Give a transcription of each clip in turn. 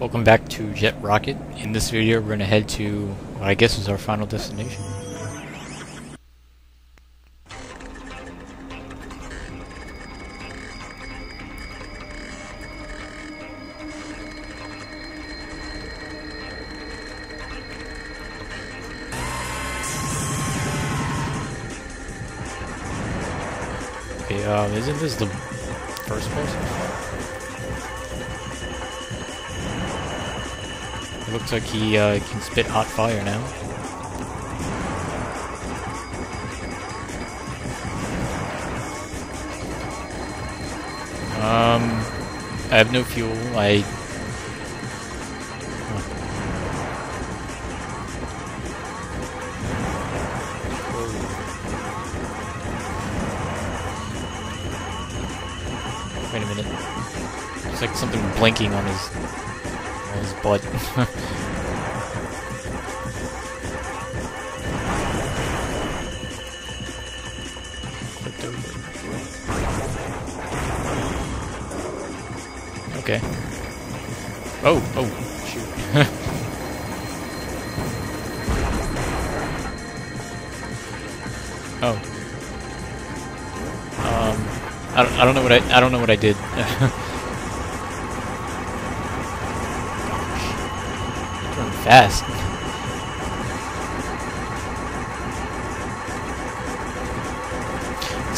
Welcome back to Jet Rocket. In this video we're going to head to what I guess is our final destination. Okay, isn't this the first person? It looks like he can spit hot fire now. I have no fuel. Wait a minute. It's like something blinking on his butt. Okay. Oh, shoot. Oh. I don't know what I did. Fast.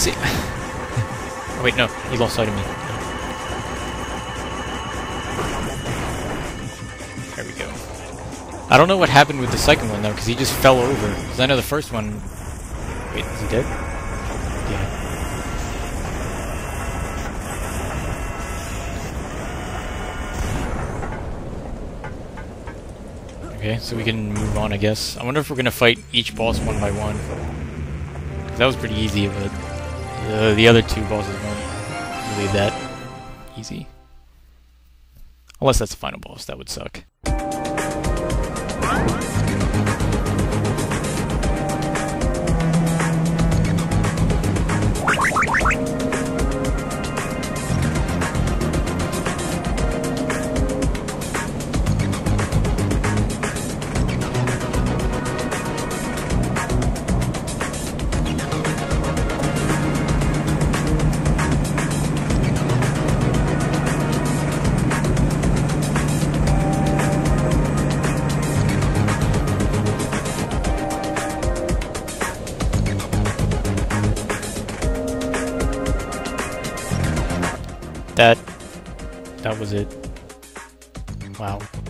See. Oh, wait, no, he lost sight of me. There we go. I don't know what happened with the second one though, because he just fell over. Because I know the first one. Wait, is he dead? Yeah. Okay, so we can move on, I guess. I wonder if we're gonna fight each boss one by one. That was pretty easy, but the other two bosses weren't really that easy. Unless that's the final boss, that would suck. That was it. Wow.